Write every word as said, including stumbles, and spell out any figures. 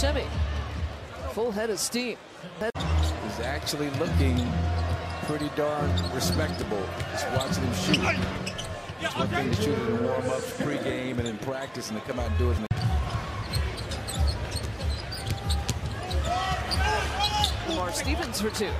semi. Full head of steam. He's actually looking pretty darn respectable. Just watching him shoot. It's one thing to shoot in the warm-ups, pre-game, and in practice, and to come out and do it. Lamar Stevens for two.